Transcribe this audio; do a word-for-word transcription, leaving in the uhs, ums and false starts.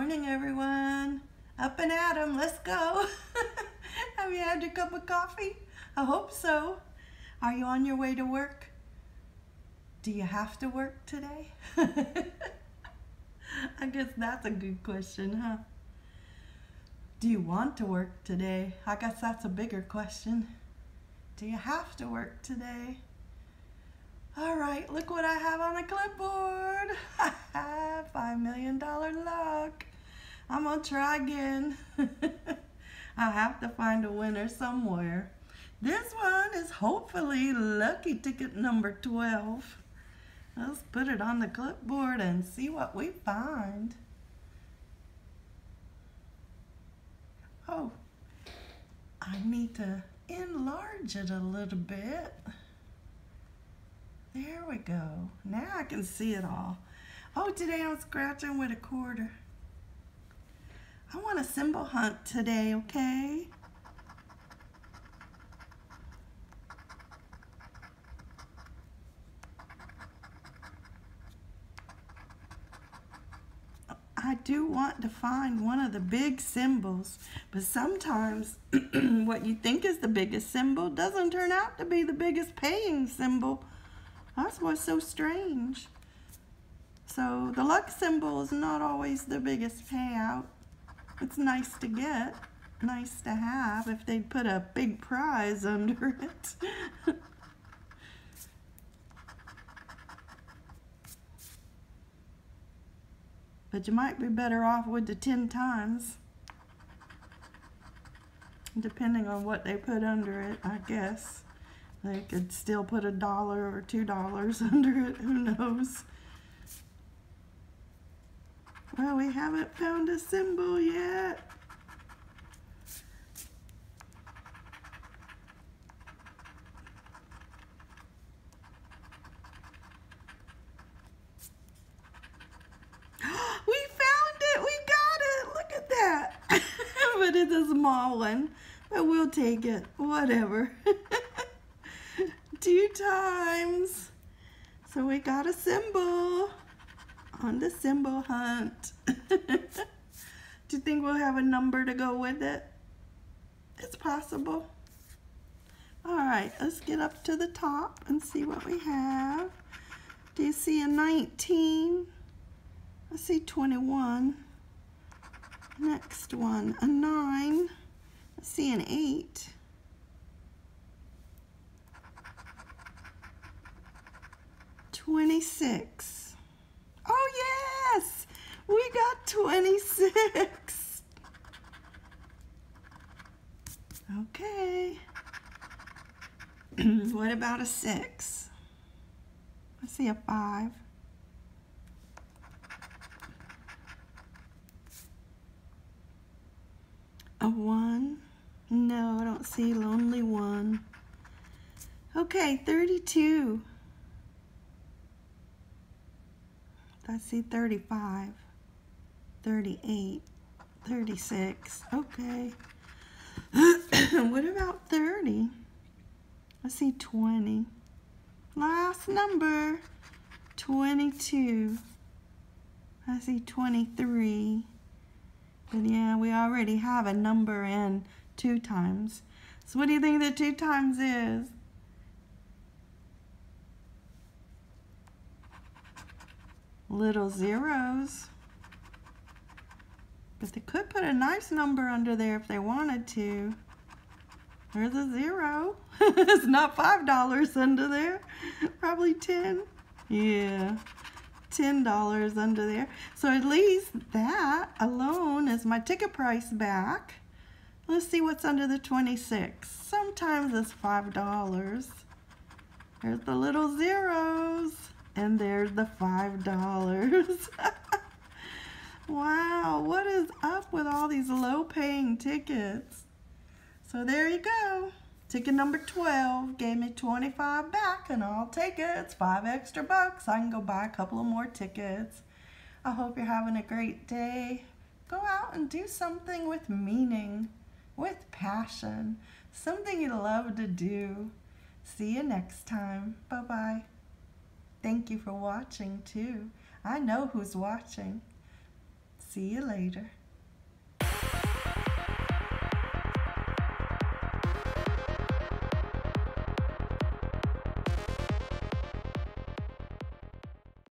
morning, everyone. Up and at 'em. Let's go. Have you had your cup of coffee? I hope so. Are you on your way to work? Do you have to work today? I guess that's a good question, huh? Do you want to work today? I guess that's a bigger question. Do you have to work today? All right, look what I have on a clipboard. five million dollar luck. I'm gonna try again. I have to find a winner somewhere. This one is hopefully lucky ticket number twelve. Let's put it on the clipboard and see what we find. Oh, I need to enlarge it a little bit. There we go. Now I can see it all. Oh, today I'm scratching with a quarter. I want a symbol hunt today, okay? I do want to find one of the big symbols, but sometimes what you think is the biggest symbol doesn't turn out to be the biggest paying symbol. That's what's so strange. So the luck symbol is not always the biggest payout. It's nice to get, nice to have if they'd put a big prize under it. But you might be better off with the ten times, depending on what they put under it, I guess. They could still put a dollar or two dollars under it, who knows. Well, we haven't found a symbol yet. We found it! We got it! Look at that! But it's a small one. But we'll take it. Whatever. Two times. So we got a symbol on the symbol hunt. Do you think we'll have a number to go with it? It's possible. All right, let's get up to the top and see what we have. Do you see a nineteen? I see twenty-one. Next one, a nine. I see an eight. twenty-six. Oh yes, we got twenty-six. Okay. What about a six? I see a five. A one? No, I don't see lonely one. Okay, thirty-two. I see thirty-five, thirty-eight, thirty-six, okay. What about thirty? I see twenty. Last number, twenty-two. I see twenty-three. And yeah, we already have a number in two times. So what do you think the two times is? Little zeros, but they could put a nice number under there if they wanted to. There's a zero. It's not five dollars under there, probably ten. Yeah, ten dollars under there. So at least that alone is my ticket price back. Let's see what's under the twenty-six. Sometimes it's five dollars. There's the little zeros. And there's the five dollars. Wow, what is up with all these low-paying tickets? So there you go. Ticket number twelve gave me twenty-five back, and I'll take it. It's five extra bucks. I can go buy a couple of more tickets. I hope you're having a great day. Go out and do something with meaning, with passion, something you love to do. See you next time. Bye-bye. Thank you for watching, too. I know who's watching. See you later.